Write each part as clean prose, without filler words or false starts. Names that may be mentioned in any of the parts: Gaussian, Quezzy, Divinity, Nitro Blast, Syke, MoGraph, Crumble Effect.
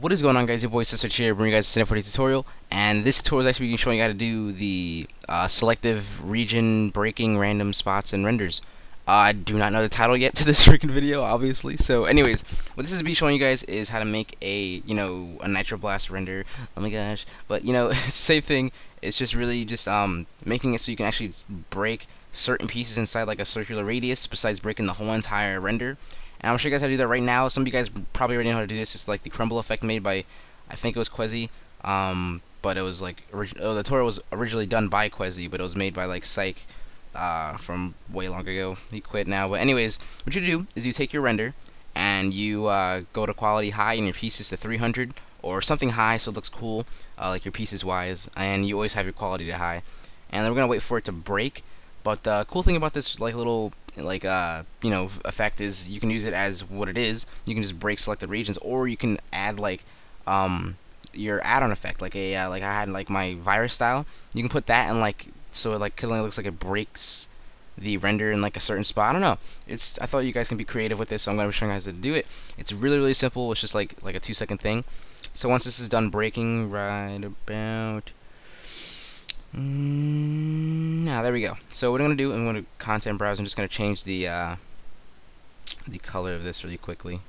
What is going on, guys? Your boy Syke here, bringing you guys today for the tutorial. And this tutorial is actually showing you how to do the selective region breaking random spots and renders. I do not know the title yet to this freaking video, obviously. So, anyways, what this is be showing you guys is how to make a a Nitro Blast render. Oh my gosh! But same thing. It's just really just making it so you can actually break certain pieces inside like a circular radius, besides breaking the whole entire render. And I'm going to show you guys how to do that right now. Some of you guys probably already know how to do this. It's like the crumble effect made by, I think it was Quezzy. But it was like, the tutorial was originally done by Quezzy, but it was made by like Syke from way long ago. He quit now. But anyways, what you do is you take your render and you go to quality high and your piece is to 300 or something high so it looks cool, like your pieces wise. And you always have your quality to high. And then we're going to wait for it to break. But the cool thing about this like little effect is you can use it as what it is. You can just break selected regions, or you can add like your add-on effect, like a like I had like my virus style. You can put that and like so it like kinda looks like it breaks the render in like a certain spot. I don't know. I thought you guys can be creative with this, so I'm gonna be showing you guys how to do it. It's really simple. It's just like a 2-second thing. So once this is done breaking, right about. Now there we go. So what I'm gonna do, I'm gonna content browse. I'm just gonna change the color of this really quickly.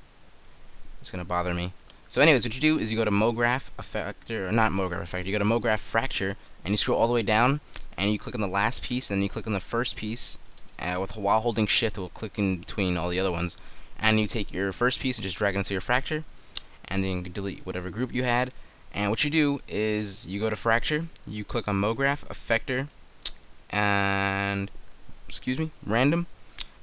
It's gonna bother me. So anyways, what you do is you go to MoGraph Effector, or not MoGraph Effector. You go to MoGraph Fracture, and you scroll all the way down, and you click on the last piece, and you click on the first piece, and while holding Shift, it will click in between all the other ones, and you take your first piece and just drag it into your fracture, and then you can delete whatever group you had. And what you do is you go to Fracture, you click on MoGraph Effector, and Random.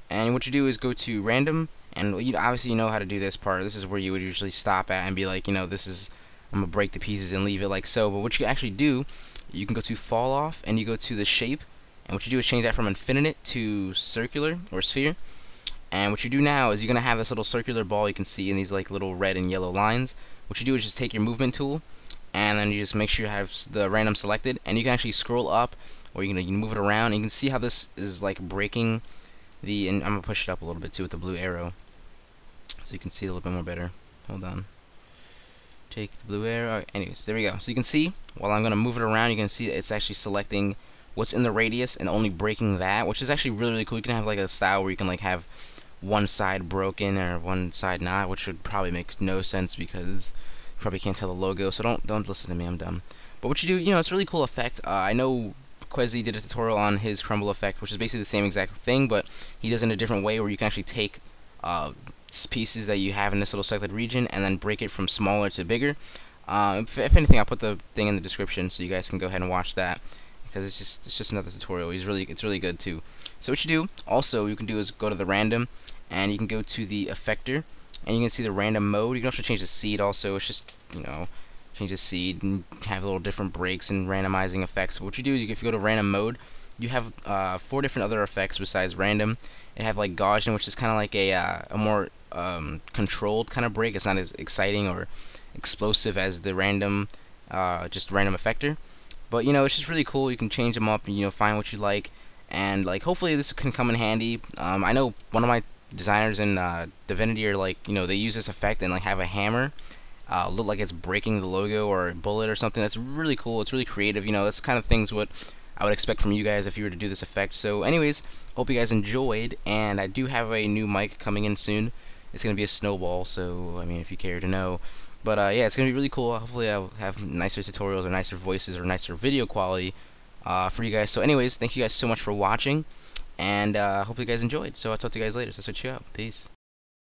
And what you do is go to Random, and you obviously know how to do this part. This is where you would usually stop at and be like, this is, I'm gonna break the pieces and leave it like so. But what you actually do, you can go to Fall Off, and you go to the shape, and what you do is change that from infinite to circular or sphere. And what you do now is you're gonna have this little circular ball you can see in these like little red and yellow lines. What you do is just take your movement tool, and then you just make sure you have the random selected, and you can actually scroll up, or you can move it around, and you can see how this is like breaking the, and I'm going to push it up a little bit too with the blue arrow, so you can see it a little bit more better. Hold on. Take the blue arrow, anyways, there we go. So you can see, while I'm going to move it around, you can see it's actually selecting what's in the radius and only breaking that, which is actually really cool. You can have like a style where you can like have one side broken or one side not, which would probably make no sense because you probably can't tell the logo, so don't listen to me, I'm dumb. But what you do, it's a really cool effect. I know Quezzy did a tutorial on his crumble effect, which is basically the same exact thing, but he does it in a different way where you can actually take pieces that you have in this little selected region and then break it from smaller to bigger. If anything, I'll put the thing in the description so you guys can go ahead and watch that, because it's just another tutorial. It's really good too. So what you do also you can do is go to the random, and you can go to the effector, and you can see the random mode. You can also change the seed also. It's just, change the seed and have little different breaks and randomizing effects. But what you do is if you go to random mode, you have 4 different other effects besides random. You have like Gaussian, which is kind of like a more controlled kind of break. It's not as exciting or explosive as the random, just random effector. But it's just really cool. You can change them up and find what you like. And like hopefully this can come in handy. I know one of my designers in Divinity are like they use this effect and like have a hammer look like it's breaking the logo or a bullet or something. That's really cool. It's really creative. That's kind of things what I would expect from you guys if you were to do this effect. So anyways, hope you guys enjoyed, and I do have a new mic coming in soon. It's gonna be a snowball, so I mean if you care to know. But yeah, it's gonna be really cool. Hopefully I'll have nicer tutorials or nicer voices or nicer video quality for you guys. So anyways, thank you guys so much for watching. And hope you guys enjoyed. So I'll talk to you guys later. So switch you out. Peace.